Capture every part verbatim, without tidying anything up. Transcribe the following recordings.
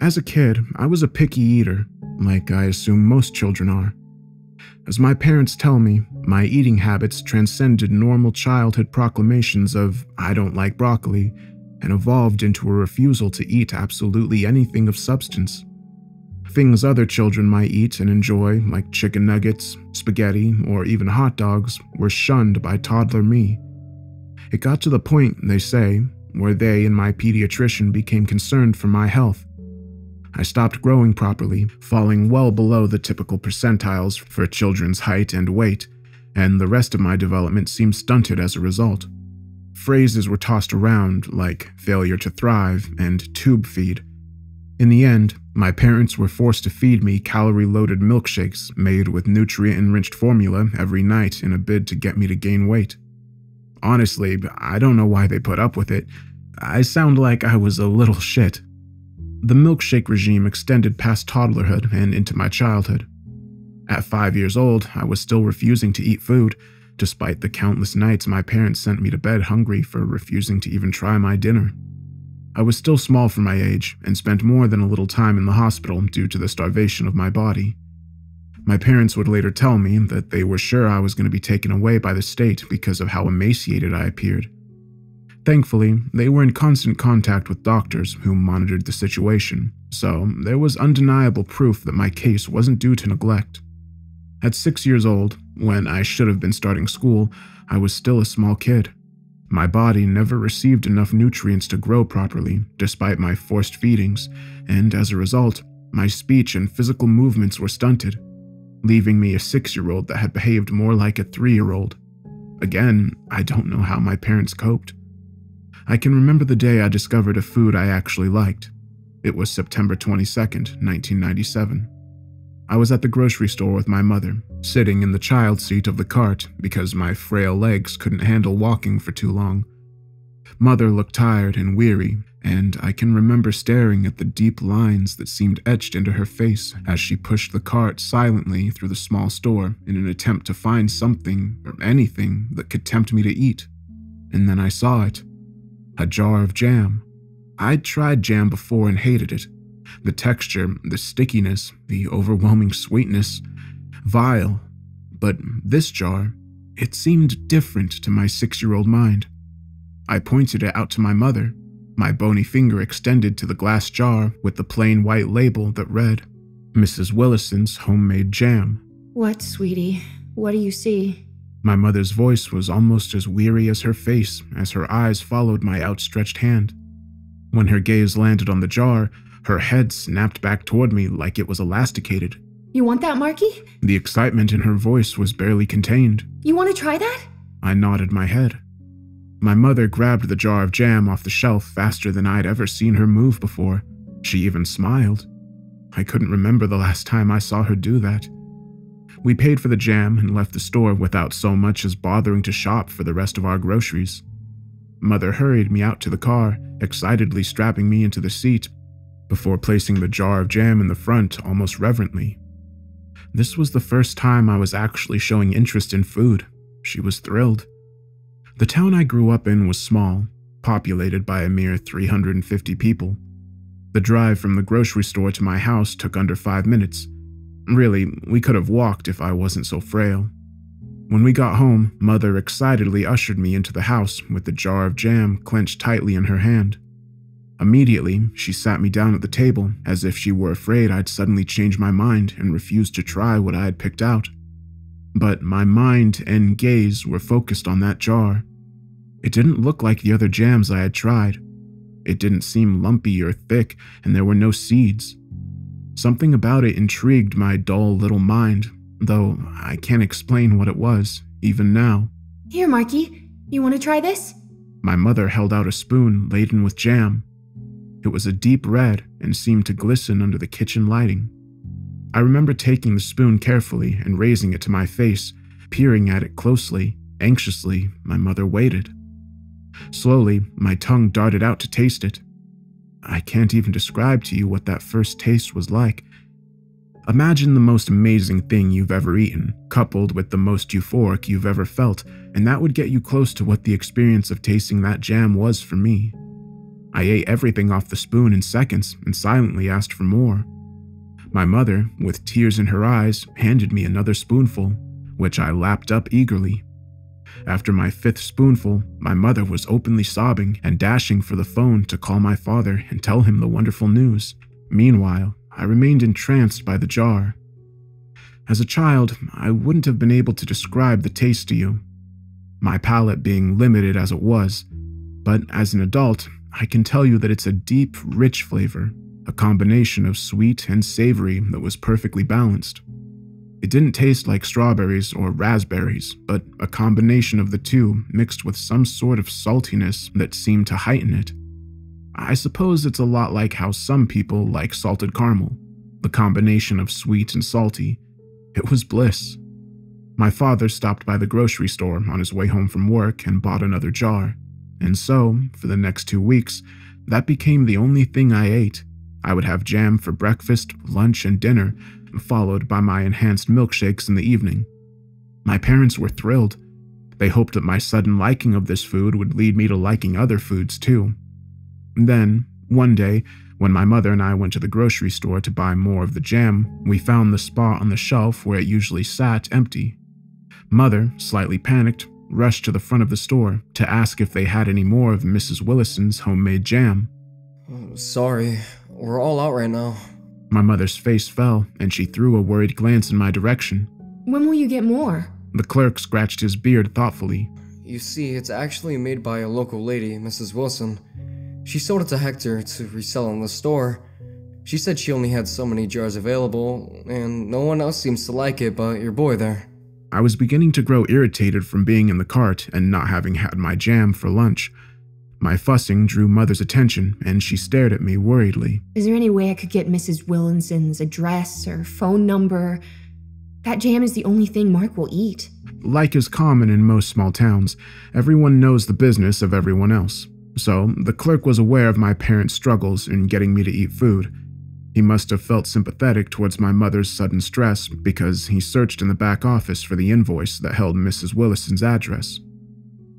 As a kid, I was a picky eater, like I assume most children are. As my parents tell me, my eating habits transcended normal childhood proclamations of "I don't like broccoli" and evolved into a refusal to eat absolutely anything of substance. Things other children might eat and enjoy, like chicken nuggets, spaghetti, or even hot dogs, were shunned by toddler me. It got to the point, they say, where they and my pediatrician became concerned for my health. I stopped growing properly, falling well below the typical percentiles for children's height and weight, and the rest of my development seemed stunted as a result. Phrases were tossed around like failure to thrive and tube feed. In the end, my parents were forced to feed me calorie-loaded milkshakes made with nutrient-enriched formula every night in a bid to get me to gain weight. Honestly, I don't know why they put up with it. I sound like I was a little shit. The milkshake regime extended past toddlerhood and into my childhood. At five years old, I was still refusing to eat food, despite the countless nights my parents sent me to bed hungry for refusing to even try my dinner. I was still small for my age and spent more than a little time in the hospital due to the starvation of my body. My parents would later tell me that they were sure I was going to be taken away by the state because of how emaciated I appeared. Thankfully, they were in constant contact with doctors who monitored the situation, so there was undeniable proof that my case wasn't due to neglect. At six years old, when I should have been starting school, I was still a small kid. My body never received enough nutrients to grow properly, despite my forced feedings, and as a result, my speech and physical movements were stunted, leaving me a six-year-old that had behaved more like a three-year-old. Again, I don't know how my parents coped. I can remember the day I discovered a food I actually liked. It was September twenty-second, nineteen ninety-seven. I was at the grocery store with my mother, sitting in the child seat of the cart because my frail legs couldn't handle walking for too long. Mother looked tired and weary, and I can remember staring at the deep lines that seemed etched into her face as she pushed the cart silently through the small store in an attempt to find something or anything that could tempt me to eat. And then I saw it. A jar of jam. I'd tried jam before and hated it. The texture, the stickiness, the overwhelming sweetness. Vile. But this jar, it seemed different to my six-year-old mind. I pointed it out to my mother, my bony finger extended to the glass jar with the plain white label that read, "Missus Willison's Homemade Jam." "What, sweetie? What do you see?" My mother's voice was almost as weary as her face as her eyes followed my outstretched hand. When her gaze landed on the jar, her head snapped back toward me like it was elasticated. "You want that, Marky?" The excitement in her voice was barely contained. "You want to try that?" I nodded my head. My mother grabbed the jar of jam off the shelf faster than I'd ever seen her move before. She even smiled. I couldn't remember the last time I saw her do that. We paid for the jam and left the store without so much as bothering to shop for the rest of our groceries. Mother hurried me out to the car, excitedly strapping me into the seat, before placing the jar of jam in the front almost reverently. This was the first time I was actually showing interest in food. She was thrilled. The town I grew up in was small, populated by a mere three hundred fifty people. The drive from the grocery store to my house took under five minutes. Really, we could have walked if I wasn't so frail. When we got home, Mother excitedly ushered me into the house with the jar of jam clenched tightly in her hand. Immediately, she sat me down at the table, as if she were afraid I'd suddenly change my mind and refuse to try what I had picked out. But my mind and gaze were focused on that jar. It didn't look like the other jams I had tried. It didn't seem lumpy or thick, and there were no seeds. Something about it intrigued my dull little mind, though I can't explain what it was, even now. "Here, Marky, you want to try this?" My mother held out a spoon laden with jam. It was a deep red and seemed to glisten under the kitchen lighting. I remember taking the spoon carefully and raising it to my face, peering at it closely. Anxiously, my mother waited. Slowly, my tongue darted out to taste it. I can't even describe to you what that first taste was like. Imagine the most amazing thing you've ever eaten, coupled with the most euphoric you've ever felt, and that would get you close to what the experience of tasting that jam was for me. I ate everything off the spoon in seconds and silently asked for more. My mother, with tears in her eyes, handed me another spoonful, which I lapped up eagerly. After my fifth spoonful, my mother was openly sobbing and dashing for the phone to call my father and tell him the wonderful news. Meanwhile, I remained entranced by the jar. As a child, I wouldn't have been able to describe the taste to you, my palate being limited as it was, but as an adult, I can tell you that it's a deep, rich flavor, a combination of sweet and savory that was perfectly balanced. It didn't taste like strawberries or raspberries, but a combination of the two mixed with some sort of saltiness that seemed to heighten it. I suppose it's a lot like how some people like salted caramel, the combination of sweet and salty. It was bliss. My father stopped by the grocery store on his way home from work and bought another jar, and so, for the next two weeks, that became the only thing I ate. I would have jam for breakfast, lunch, and dinner, followed by my enhanced milkshakes in the evening. My parents were thrilled. They hoped that my sudden liking of this food would lead me to liking other foods too. Then, one day, when my mother and I went to the grocery store to buy more of the jam, we found the spot on the shelf where it usually sat empty. Mother, slightly panicked, rushed to the front of the store to ask if they had any more of Missus Willison's homemade jam. I'm sorry, we're all out right now. My mother's face fell, and she threw a worried glance in my direction. When will you get more? The clerk scratched his beard thoughtfully. You see, it's actually made by a local lady, Missus Wilson. She sold it to Hector to resell in the store. She said she only had so many jars available, and no one else seems to like it but your boy there. I was beginning to grow irritated from being in the cart and not having had my jam for lunch. My fussing drew Mother's attention, and she stared at me worriedly. Is there any way I could get Missus Willison's address or phone number? That jam is the only thing Mark will eat. Like is common in most small towns, everyone knows the business of everyone else. So, the clerk was aware of my parents' struggles in getting me to eat food. He must have felt sympathetic towards my mother's sudden stress because he searched in the back office for the invoice that held Missus Willison's address.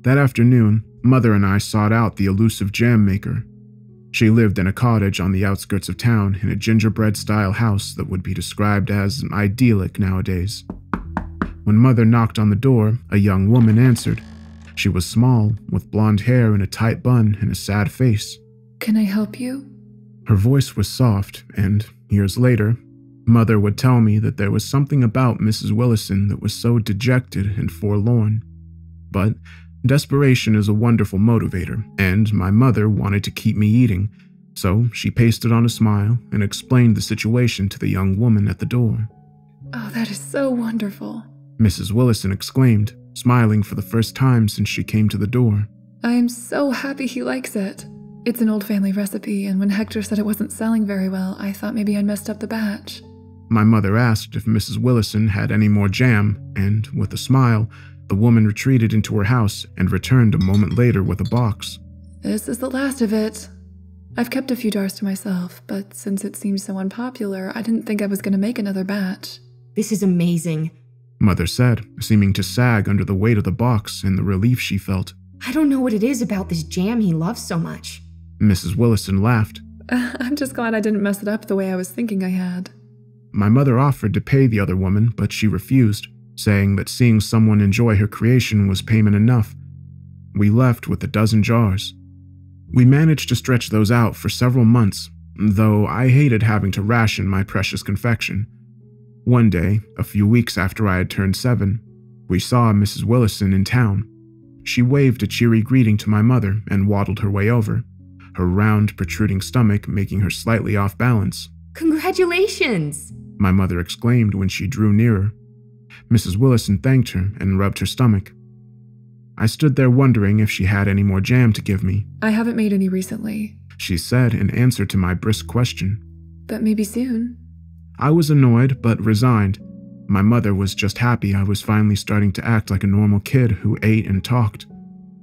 That afternoon, Mother and I sought out the elusive jam maker. She lived in a cottage on the outskirts of town in a gingerbread-style house that would be described as idyllic nowadays. When Mother knocked on the door, a young woman answered. She was small, with blonde hair in a tight bun and a sad face. Can I help you? Her voice was soft, and years later, Mother would tell me that there was something about Missus Willison that was so dejected and forlorn. But desperation is a wonderful motivator, and my mother wanted to keep me eating, so she pasted on a smile and explained the situation to the young woman at the door. Oh, that is so wonderful, Missus Willison exclaimed, smiling for the first time since she came to the door. I am so happy he likes it. It's an old family recipe, and when Hector said it wasn't selling very well, I thought maybe I messed up the batch. My mother asked if Missus Willison had any more jam, and with a smile, the woman retreated into her house and returned a moment later with a box. This is the last of it. I've kept a few jars to myself, but since it seemed so unpopular, I didn't think I was going to make another batch. This is amazing, Mother said, seeming to sag under the weight of the box and the relief she felt. I don't know what it is about this jam he loves so much. Missus Willison laughed. Uh, I'm just glad I didn't mess it up the way I was thinking I had. My mother offered to pay the other woman, but she refused, saying that seeing someone enjoy her creation was payment enough. We left with a dozen jars. We managed to stretch those out for several months, though I hated having to ration my precious confection. One day, a few weeks after I had turned seven, we saw Missus Willison in town. She waved a cheery greeting to my mother and waddled her way over, her round, protruding stomach making her slightly off balance. Congratulations! My mother exclaimed when she drew nearer. Missus Willison thanked her and rubbed her stomach. I stood there wondering if she had any more jam to give me. I haven't made any recently, she said in answer to my brisk question. But maybe soon. I was annoyed but resigned. My mother was just happy I was finally starting to act like a normal kid who ate and talked.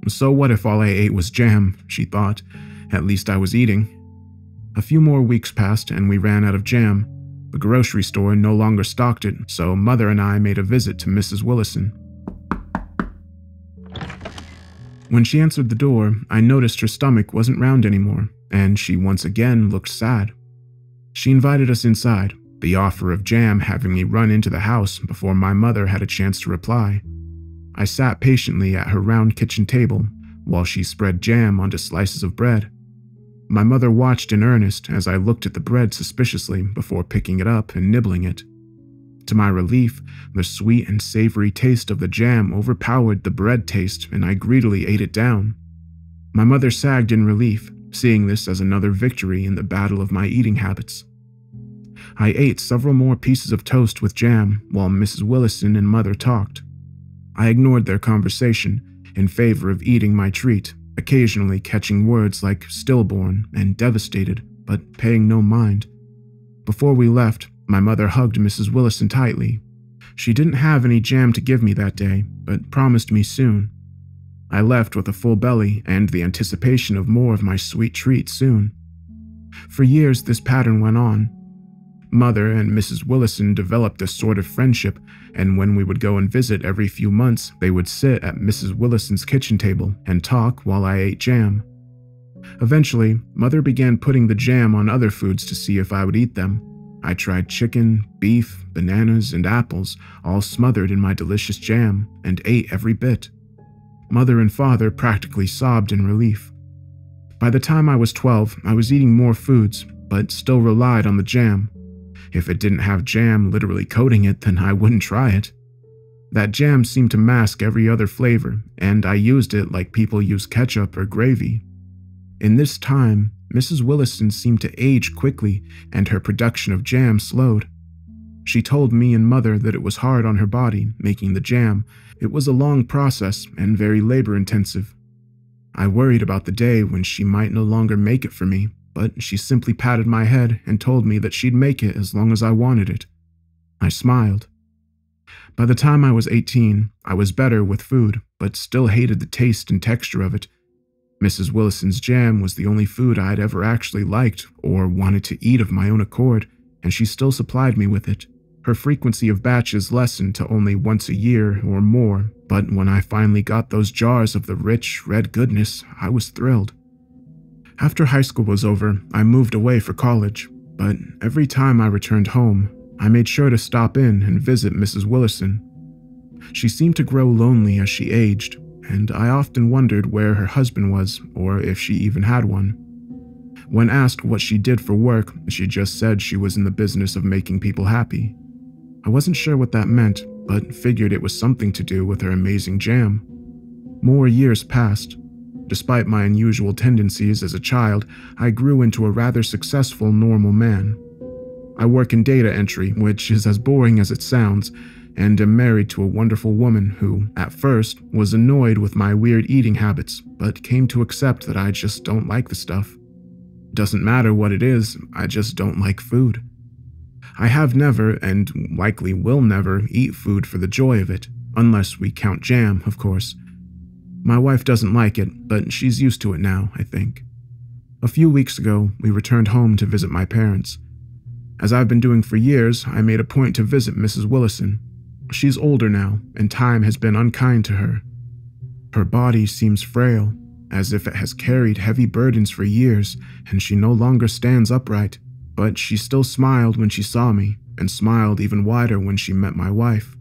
So what if all I ate was jam, she thought. At least I was eating. A few more weeks passed and we ran out of jam. The grocery store no longer stocked it, so Mother and I made a visit to Missus Willison. When she answered the door, I noticed her stomach wasn't round anymore. and she once again looked sad. She invited us inside, the offer of jam having me run into the house before my mother had a chance to reply. I sat patiently at her round kitchen table while she spread jam onto slices of bread. My mother watched in earnest as I looked at the bread suspiciously before picking it up and nibbling it. To my relief, the sweet and savory taste of the jam overpowered the bread taste, and I greedily ate it down. My mother sagged in relief, seeing this as another victory in the battle of my eating habits. I ate several more pieces of toast with jam while Missus Willison and Mother talked. I ignored their conversation in favor of eating my treat, occasionally catching words like stillborn and devastated, but paying no mind. Before we left, my mother hugged Missus Willison tightly. She didn't have any jam to give me that day, but promised me soon. I left with a full belly and the anticipation of more of my sweet treat soon. For years, this pattern went on. Mother and Missus Willison developed a sort of friendship, and when we would go and visit every few months, they would sit at Missus Willison's kitchen table and talk while I ate jam. Eventually, Mother began putting the jam on other foods to see if I would eat them. I tried chicken, beef, bananas, and apples, all smothered in my delicious jam, and ate every bit. Mother and Father practically sobbed in relief. By the time I was twelve, I was eating more foods, but still relied on the jam. If it didn't have jam literally coating it, then I wouldn't try it. That jam seemed to mask every other flavor, and I used it like people use ketchup or gravy. In this time, Missus Willison seemed to age quickly, and her production of jam slowed. She told me and Mother that it was hard on her body, making the jam. It was a long process and very labor-intensive. I worried about the day when she might no longer make it for me, but she simply patted my head and told me that she'd make it as long as I wanted it. I smiled. By the time I was eighteen, I was better with food, but still hated the taste and texture of it. Missus Willison's jam was the only food I had ever actually liked or wanted to eat of my own accord, and she still supplied me with it. Her frequency of batches lessened to only once a year or more, but when I finally got those jars of the rich, red goodness, I was thrilled. After high school was over, I moved away for college, but every time I returned home, I made sure to stop in and visit Missus Willison. She seemed to grow lonely as she aged, and I often wondered where her husband was or if she even had one. When asked what she did for work, she just said she was in the business of making people happy. I wasn't sure what that meant, but figured it was something to do with her amazing jam. More years passed. Despite my unusual tendencies as a child, I grew into a rather successful, normal man. I work in data entry, which is as boring as it sounds, and am married to a wonderful woman who, at first, was annoyed with my weird eating habits, but came to accept that I just don't like the stuff. Doesn't matter what it is, I just don't like food. I have never, and likely will never, eat food for the joy of it, unless we count jam, of course. My wife doesn't like it, but she's used to it now, I think. A few weeks ago, we returned home to visit my parents. As I've been doing for years, I made a point to visit Missus Willison. She's older now, and time has been unkind to her. Her body seems frail, as if it has carried heavy burdens for years, and she no longer stands upright, but she still smiled when she saw me, and smiled even wider when she met my wife.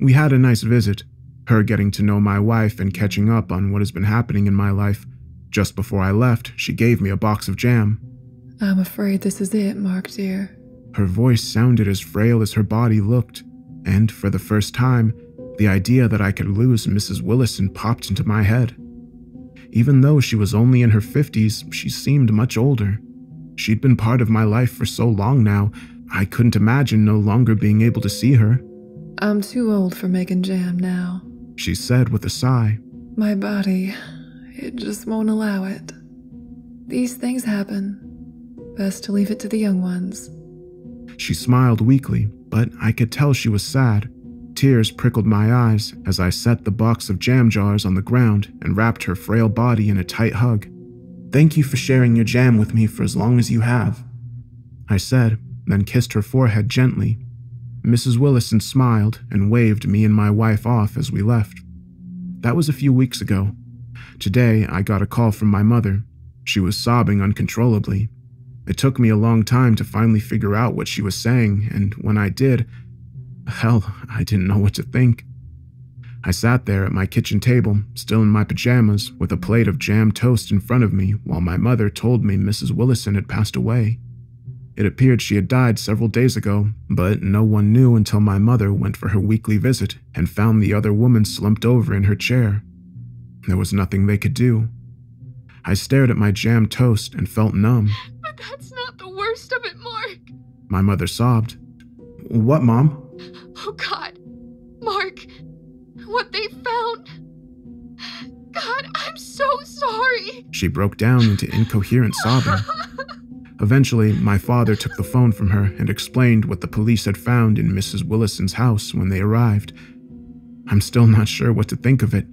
We had a nice visit, her getting to know my wife and catching up on what has been happening in my life. Just before I left, she gave me a box of jam. "I'm afraid this is it, Mark, dear." Her voice sounded as frail as her body looked. And for the first time, the idea that I could lose Missus Willison popped into my head. Even though she was only in her fifties, she seemed much older. She'd been part of my life for so long now, I couldn't imagine no longer being able to see her. "I'm too old for making jam now," she said with a sigh. "My body, it just won't allow it. These things happen. Best to leave it to the young ones." She smiled weakly, but I could tell she was sad. Tears prickled my eyes as I set the box of jam jars on the ground and wrapped her frail body in a tight hug. "Thank you for sharing your jam with me for as long as you have," I said, then kissed her forehead gently. Missus Willison smiled and waved me and my wife off as we left. That was a few weeks ago. Today, I got a call from my mother. She was sobbing uncontrollably. It took me a long time to finally figure out what she was saying, and when I did, hell, I didn't know what to think. I sat there at my kitchen table, still in my pajamas, with a plate of jam toast in front of me while my mother told me Missus Willison had passed away. It appeared she had died several days ago, but no one knew until my mother went for her weekly visit and found the other woman slumped over in her chair. There was nothing they could do. I stared at my jam toast and felt numb. But that's not the worst of it, Mark. My mother sobbed. What, Mom? Oh, God. Mark, what they found. God, I'm so sorry. She broke down into incoherent sobbing. Eventually, my father took the phone from her and explained what the police had found in Missus Willison's house when they arrived. I'm still not sure what to think of it.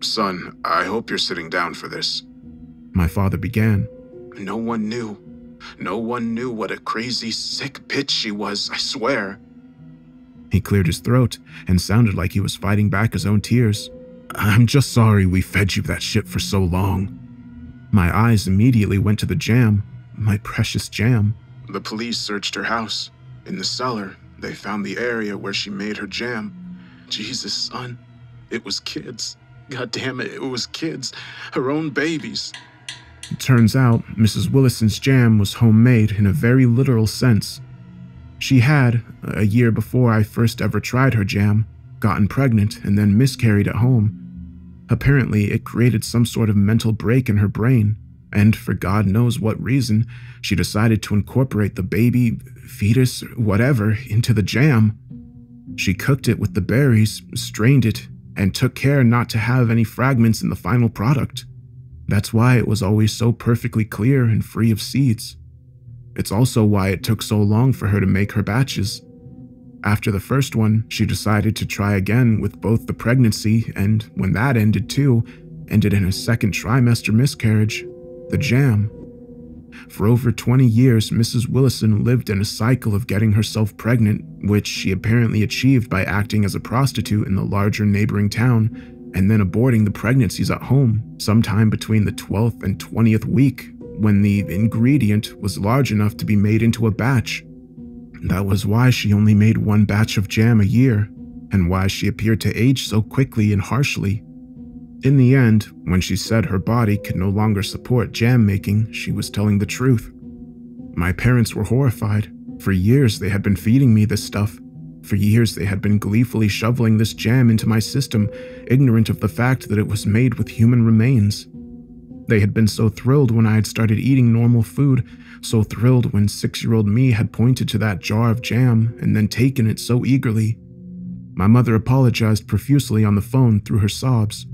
Son, I hope you're sitting down for this. My father began. No one knew. No one knew what a crazy, sick bitch she was, I swear. He cleared his throat and sounded like he was fighting back his own tears. I'm just sorry we fed you that shit for so long. My eyes immediately went to the jam. My precious jam. The police searched her house. In the cellar, they found the area where she made her jam. Jesus, son. It was kids. God damn it, it was kids. Her own babies. It turns out, Missus Willison's jam was homemade in a very literal sense. She had, a year before I first ever tried her jam, gotten pregnant and then miscarried at home. Apparently, it created some sort of mental break in her brain. And for God knows what reason, she decided to incorporate the baby, fetus, whatever, into the jam. She cooked it with the berries, strained it, and took care not to have any fragments in the final product. That's why it was always so perfectly clear and free of seeds. It's also why it took so long for her to make her batches. After the first one, she decided to try again with both the pregnancy and, when that ended too, ended in her second trimester miscarriage. The jam. For over twenty years, Missus Willison lived in a cycle of getting herself pregnant, which she apparently achieved by acting as a prostitute in the larger neighboring town, and then aborting the pregnancies at home, sometime between the twelfth and twentieth week, when the ingredient was large enough to be made into a batch. That was why she only made one batch of jam a year, and why she appeared to age so quickly and harshly. In the end, when she said her body could no longer support jam making, she was telling the truth. My parents were horrified. For years they had been feeding me this stuff. For years they had been gleefully shoveling this jam into my system, ignorant of the fact that it was made with human remains. They had been so thrilled when I had started eating normal food, so thrilled when six-year-old me had pointed to that jar of jam and then taken it so eagerly. My mother apologized profusely on the phone through her sobs.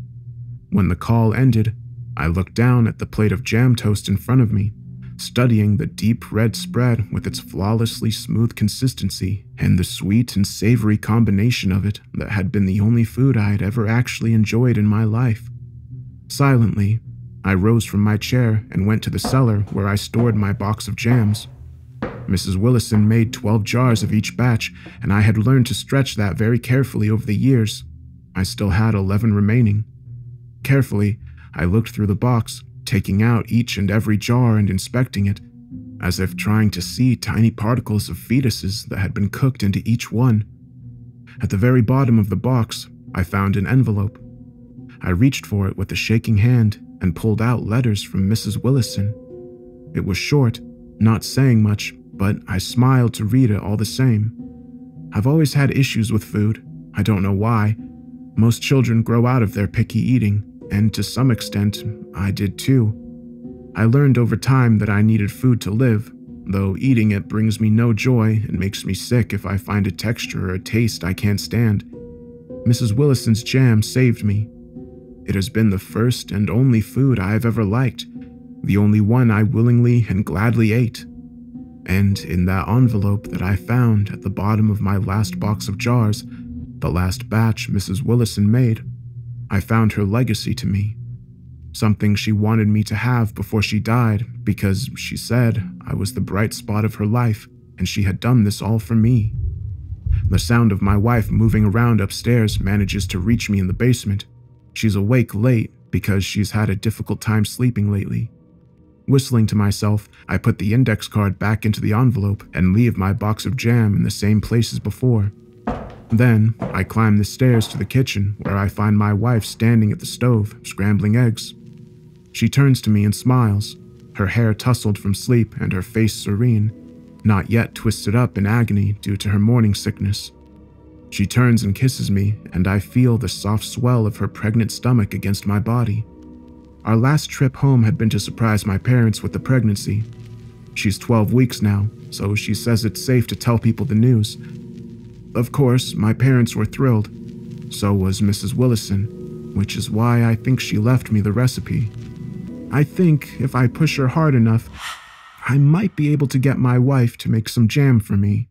When the call ended, I looked down at the plate of jam toast in front of me, studying the deep red spread with its flawlessly smooth consistency and the sweet and savory combination of it that had been the only food I had ever actually enjoyed in my life. Silently, I rose from my chair and went to the cellar where I stored my box of jams. Missus Willison made twelve jars of each batch, and I had learned to stretch that very carefully over the years. I still had eleven remaining. Carefully, I looked through the box, taking out each and every jar and inspecting it, as if trying to see tiny particles of fetuses that had been cooked into each one. At the very bottom of the box, I found an envelope. I reached for it with a shaking hand and pulled out letters from Missus Willison. It was short, not saying much, but I smiled to read it all the same. I've always had issues with food. I don't know why. Most children grow out of their picky eating, and to some extent, I did too. I learned over time that I needed food to live, though eating it brings me no joy and makes me sick if I find a texture or a taste I can't stand. Missus Willison's jam saved me. It has been the first and only food I have ever liked, the only one I willingly and gladly ate. And in that envelope that I found at the bottom of my last box of jars, the last batch Missus Willison made, I found her legacy to me. Something she wanted me to have before she died, because she said I was the bright spot of her life and she had done this all for me. The sound of my wife moving around upstairs manages to reach me in the basement. She's awake late because she's had a difficult time sleeping lately. Whistling to myself, I put the index card back into the envelope and leave my box of jam in the same place as before. Then, I climb the stairs to the kitchen where I find my wife standing at the stove, scrambling eggs. She turns to me and smiles, her hair tousled from sleep and her face serene, not yet twisted up in agony due to her morning sickness. She turns and kisses me, and I feel the soft swell of her pregnant stomach against my body. Our last trip home had been to surprise my parents with the pregnancy. She's twelve weeks now, so she says it's safe to tell people the news. Of course, my parents were thrilled. So was Missus Willison, which is why I think she left me the recipe. I think if I push her hard enough, I might be able to get my wife to make some jam for me.